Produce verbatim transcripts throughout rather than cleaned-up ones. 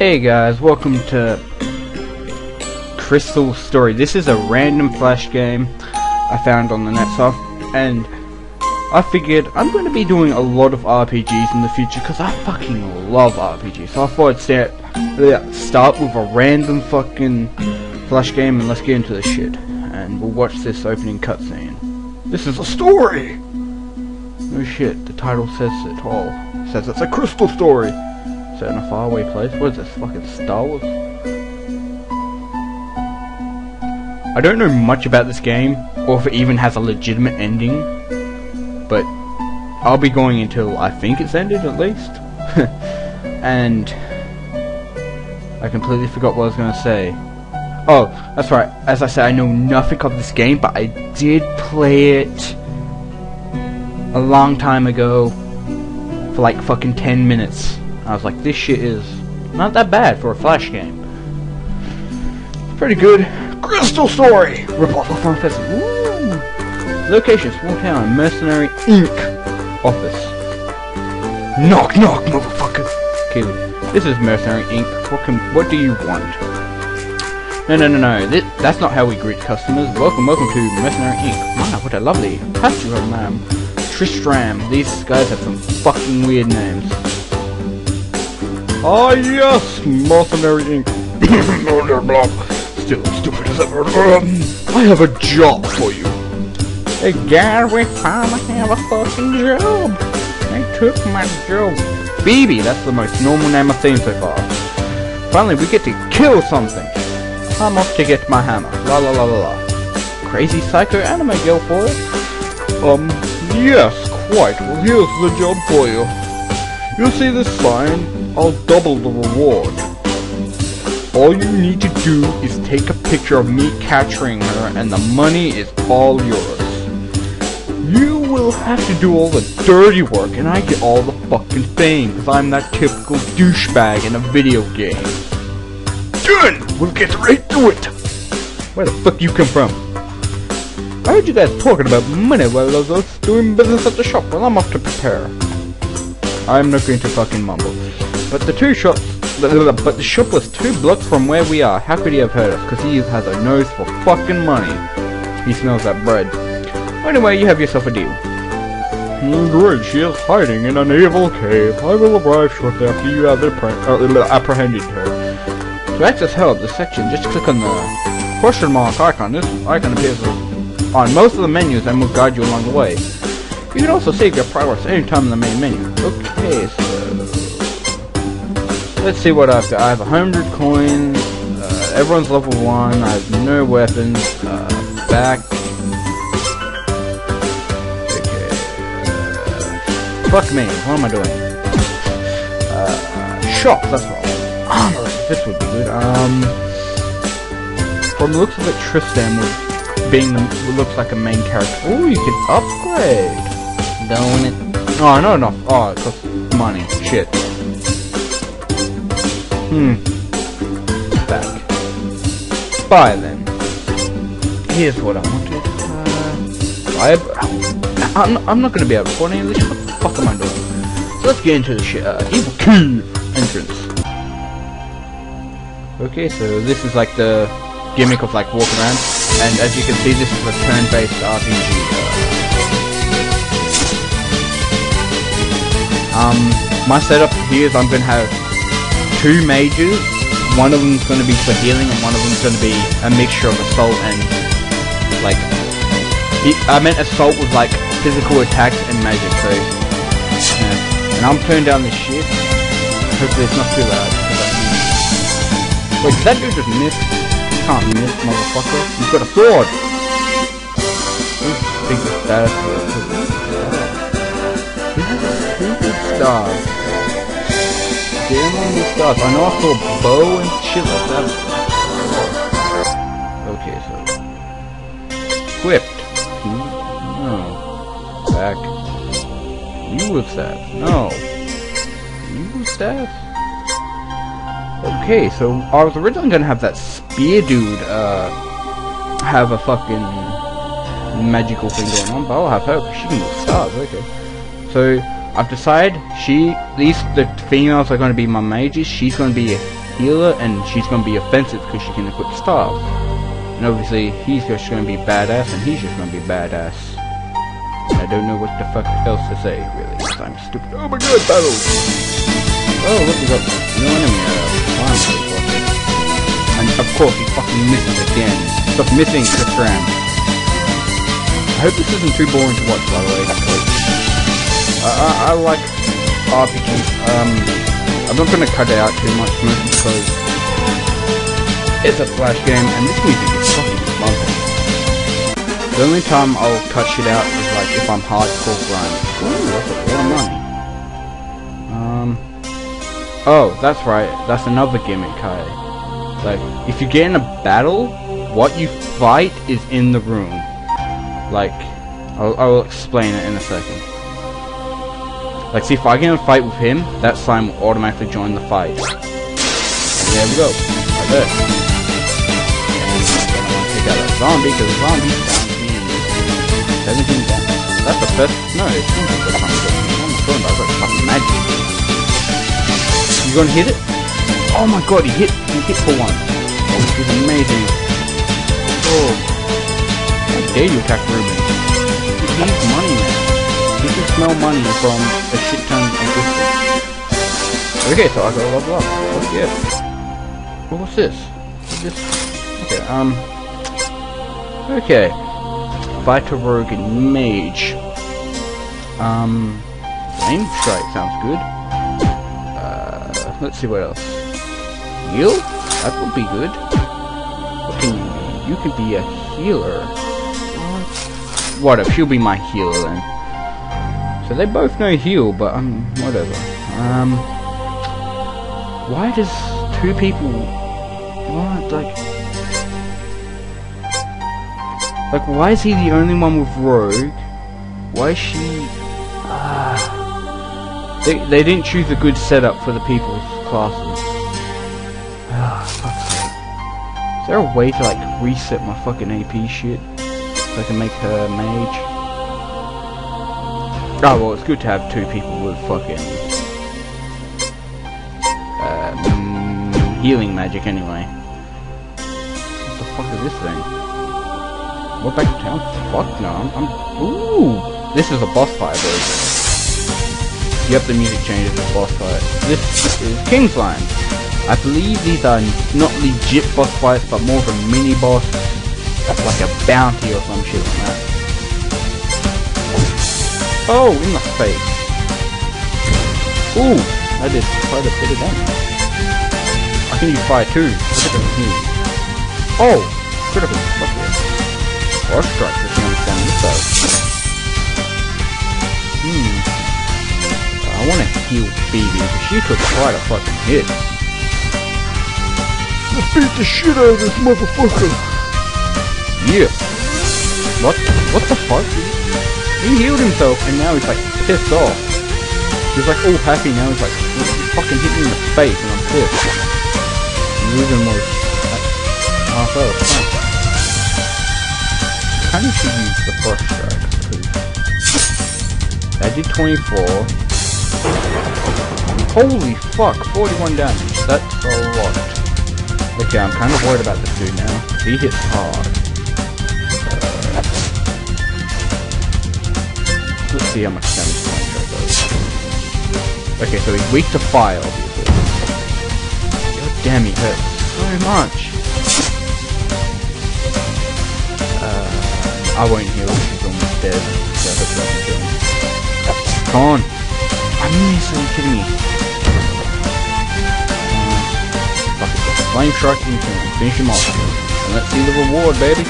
Hey guys, welcome to Crystal Story. This is a random flash game I found on the net, so I, and I figured I'm going to be doing a lot of R P Gs in the future because I fucking love R P Gs. So I thought I'd start, start with a random fucking flash game and let's get into this shit. And we'll watch this opening cutscene. This is a story! No shit, the title says it all. It says it's a crystal story! Set in a faraway place? What is this, fucking Star Wars? I don't know much about this game, or if it even has a legitimate ending, but I'll be going until I think it's ended at least. And I completely forgot what I was going to say. Oh, that's right, as I said, I know nothing of this game, but I did play it a long time ago for like fucking ten minutes. I was like, this shit is not that bad for a flash game. It's pretty good. Crystal Story! Rip off of Final Fantasy. Woo! Location, small town, Mercenary Incorporated. Office. Knock knock, motherfucker! Kaelin. This is Mercenary Incorporated. What, can, what do you want? No, no, no, no. This, that's not how we greet customers. Welcome, welcome to Mercenary Incorporated. Wow, what a lovely pastel name. Tristram. These guys have some fucking weird names. Ah, oh, yes! Mercenary Incorporated. Still stupid as ever. I have a job for you. Hey, guys, we finally have a fucking job. I took my job. Phoebe, that's the most normal name I've seen so far. Finally, we get to kill something. I'm off to get my hammer. La la la la la. Crazy psycho anime girl for it? Um, yes, quite. Well, here's the job for you. You see this sign? I'll double the reward. All you need to do is take a picture of me capturing her and the money is all yours. You will have to do all the dirty work and I get all the fucking fame because I'm that typical douchebag in a video game. Done! We'll get right to it! Where the fuck you come from? I heard you guys talking about money while I was doing business at the shop. Well, I'm off to prepare. I'm not going to fucking mumble. But the two shops, but the shop was two blocks from where we are. How could he have heard us? Because he has a nose for fucking money. He smells that bread. Anyway, you have yourself a deal. Great, she is hiding in an evil cave. I will arrive shortly after you have apprehended her. To access help, this section, just click on the question mark icon. This icon appears on most of the menus and will guide you along the way. You can also save your progress anytime in the main menu. Okay, so... let's see what I've got. I have a hundred coins, uh, everyone's level one, I have no weapons, uh, back. Okay, uh, fuck me, what am I doing? Uh, shop, that's what I want. Armor, this would be good. Um, from the looks of it, Tristram was being the, looks like a main character. Oh, you can upgrade. Don't it? Oh, no, no. Oh, it costs money. Shit. Hmm. Back. Buy then. Here's what I wanted. Uh, buy a... I'm, I'm not going to be able to afford any of this. What the fuck am I doing? So let's get into the shit. Uh, evil Key entrance. Okay, so this is like the gimmick of like walking around. And as you can see, this is a turn-based R P G. Um, my setup here is I'm going to have two mages, one of them's going to be for healing and one of them's going to be a mixture of assault and, like, it, I meant assault with, like, physical attacks and magic, so, yeah. And I'm turning down this shit, hopefully it's not too loud. Wait, did that dude just miss? You can't miss, motherfucker. You've got a sword! Big status. Stupid stars. Damn all these stars. I know I saw bow and shit like that. Okay, so... equipped. No. Back. You with that. No. You with that? Okay, so I was originally gonna have that spear dude, uh... have a fucking... magical thing going on, but I'll have her, because she can do stars, okay. So... I've decided she, these, the females are going to be my mages, she's going to be healer, and she's going to be offensive because she can equip staff. And obviously, he's just going to be badass, and he's just going to be badass. I don't know what the fuck else to say, really, because I'm stupid. Oh my god, battle! Oh, look is up. No enemy arrow. And of course, he fucking misses again. Stop missing, Tristram. I hope this isn't too boring to watch, by the way. I, I, I like R P Gs. Um... I'm not going to cut it out too much, mostly because it's a flash game and this music is fucking lovely. The only time I'll touch it out is like if I'm hardcore grind. Ooh, that's a lot of money. Um, oh, that's right, that's another gimmick, Kai. Like, if you get in a battle, what you fight is in the room. Like, I'll, I'll explain it in a second. Like, see, if I get in a fight with him, that slime will automatically join the fight. And there we go. Right there. And I want to take out that zombie, because the zombie down me. seventeen damage. That's the best. No, it's not the best. I'm not talking about it. It's fucking magic. You gonna hit it? Oh my god, he hit. He hit for one. Oh, this is amazing. Oh. How dare you attack Ruben? He needs money, man. You can smell money from a shit ton of existence. Okay, so I got a level up. What's this? What's this? What's this? Okay, um... Okay. Fighter Rogue and Mage. Um... Flame Strike sounds good. Uh... Let's see what else. Heal? That would be good. What can you be? You can be a healer. What if she'll be my healer then? So they both know heal, but um, whatever. Um, why does two people? What like? Like, why is he the only one with Rogue? Why is she? Ah, uh, they they didn't choose a good setup for the people's classes. Ah, fuck's sake. Is there a way to like reset my fucking A P shit so I can make her mage? Oh well, it's good to have two people with fucking um, healing magic anyway. What the fuck is this thing? We're back to town? Fuck no, I'm, I'm... Ooh! This is a boss fight, bro. Yep, the music changes to boss fight. This is King Slime. I believe these are not legit boss fights, but more of a mini-boss. That's like a bounty or some shit like that. Oh, in the face. Ooh, I did quite a bit of damage. I can use fire too. Oh, critical. Fuck yeah. Or strike, I can understand this though. Hmm. I want to heal Phoebe, because she took quite a fucking hit. Let's beat the shit out of this motherfucker. Yeah. What? What the fuck? He healed himself, and now he's like pissed off. He's like all happy now. He's like, he fucking hit me in the face, and I'm pissed. Losing more half health. Kind of should use the first strike. I did twenty-four. Holy fuck, forty-one damage. That's a lot. Okay, I'm kind of worried about this dude now. He hits hard. Let's see how much damage Flame Shark does. Okay, so he's weak to fire, obviously. God damn, he hurts so much! Uh, I won't heal, she's almost dead. So I hope I can kill him. Come on! I'm seriously kidding me. Fuck it, Flame Shark and kill him. Finish him off. And let's see the reward, baby!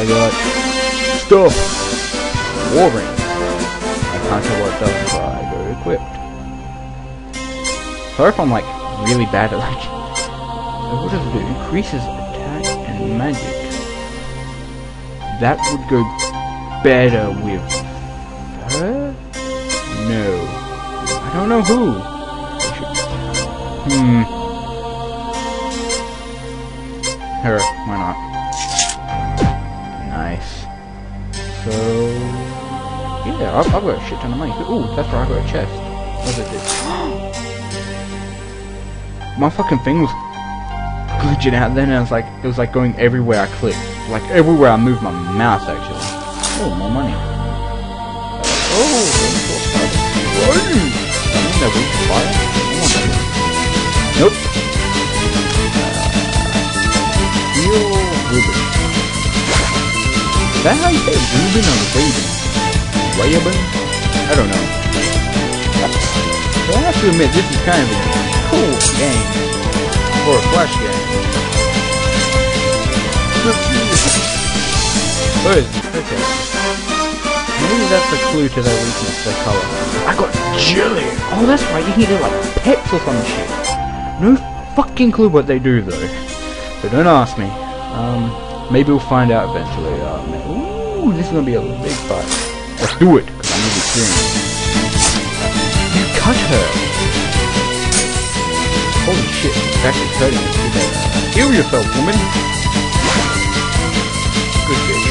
I got... stuff! War ring. I can't tell what it does, but I go equipped. Sorry if I'm like really bad at like. So what does it do? Increases attack and magic. That would go better with her? No. I don't know who. Hmm. Her, why not? Nice. So yeah, I've, I've got a shit ton of money. Ooh, that's right, I've got a chest. What does it do? my fucking thing was glitching out then, and I was like, it was like going everywhere I clicked, like everywhere I moved my mouse actually. Oh, more money. Oh, nope. Steel Ruby. Is that how you say Reuben or Raven? Raven? I don't know. But I have to admit, this is kind of a cool game. Or a flash game. Good. Okay. Maybe that's a clue to their weakness, their color. I got jelly! Oh, that's right, you can get like pets or some shit. No fucking clue what they do, though. So don't ask me. Um... Maybe we'll find out eventually. Uh, man. Ooh, this is gonna be a big fight. Let's do it, because I need experience. You cut her! Holy shit, it's actually hurting us today. Heal yourself, woman! Good bitch.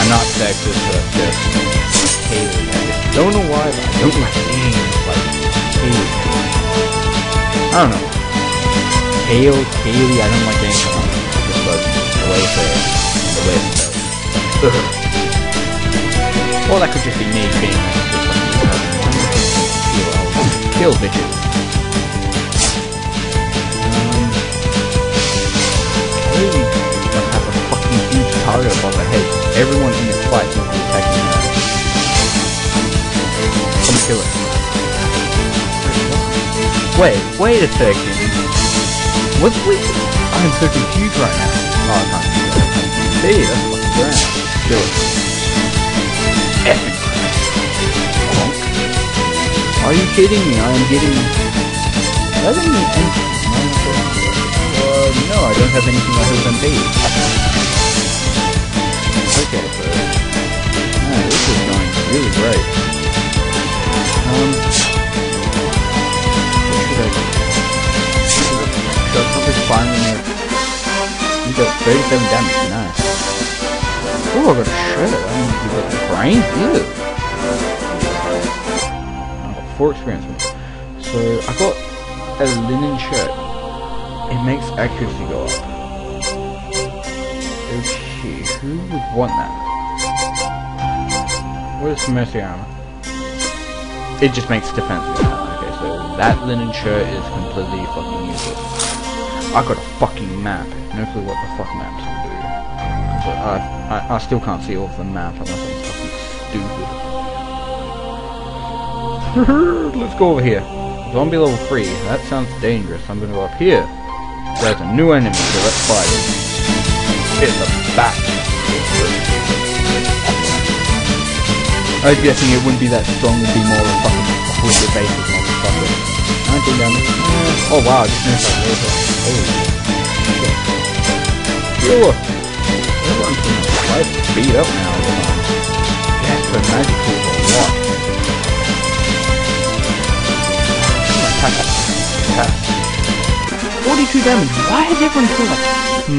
I'm not sexist, but just Kaelin. I don't know why, but I don't like names like Kaelin. I don't know. Kale, Kaelin, I don't like names like that. But away from it, away from it. Or that could just be me being like, kill bitches. Um, really, I have a fucking huge target above my head. Everyone in this fight will be attacking me. Come kill it. Wait, wait a second. What's with? I'm so confused right now. Oh, I can't do that. See, that's what's around. Do it. Epic. Are you kidding me? I am getting... I don't need anything. Uh, no, I don't have anything I hope I'm being. Okay, so... No, this is going really great. Um... What should I do? Should I probably find me a... You got thirty-seven damage, nice. Oh, I got a shirt. I don't know if you got the brain. Ew. I got four experience ones. So, I got a linen shirt. It makes accuracy go up. Okay, who would want that? What is mercy armor? It just makes defense go up. Okay, so that linen shirt is completely fucking useless. I got a fucking map. No clue what the fuck maps will do. But I, I, I still can't see all of the map unless I'm fucking stupid. Let's go over here. Zombie level three. That sounds dangerous. I'm gonna go up here. There's a new enemy, so let's fight it. It's a bat. I'm guessing it wouldn't be that strong. It'd be more of a fucking quicker basis motherfucker. nineteen damage. Oh wow, I just missed that water. Holy shit. Sure! Everyone's gonna try to beat up now, aren't I? Yes, but magic tools are what? I'm gonna attack that. Attack. forty-two damage. Why has everyone so much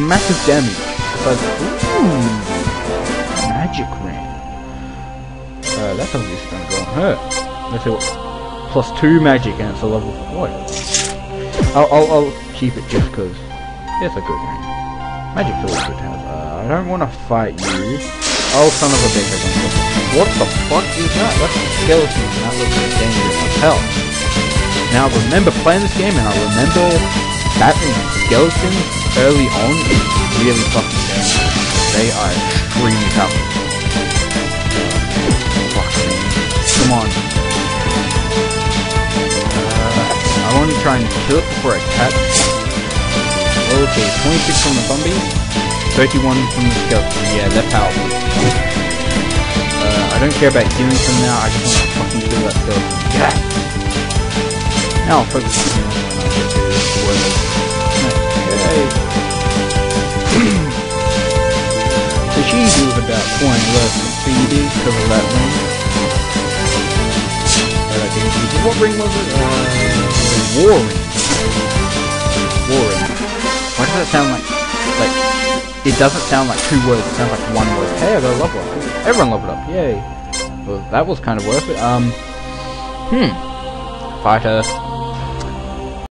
massive damage? But, ooh! Magic ring. Uh, that's obviously gonna go on her. Let's see what... Plus two magic, and it's a level four. I'll, I'll, I'll keep it just because it's a good ring. Magic's always good to have. Uh, I don't want to fight you. Oh, son of a bitch, I don't know. What the fuck is that? That's a skeleton, and that looks dangerous as hell. Now, I remember playing this game, and I remember battling skeletons early on is really fucking dangerous. They are extremely powerful. Fuck me. Come on. I want to try and kill it before I cut. Okay, twenty-six from the zombie, thirty-one from the skeleton. Yeah, they're powerful. Uh, I don't care about healing from now, I just want to fucking kill that skeleton. Yeah! Now I'll focus on the other one. I'll get to the world. Okay. So she deals about twenty less than Phoebe because of that ring. What ring was it? Uh, war ring. War ring. Why does that sound like... Like... It doesn't sound like two words, it sounds like one word. Hey, I got a level up. Everyone leveled up, yay. Well, that was kind of worth it. Um... Hmm. Fighter.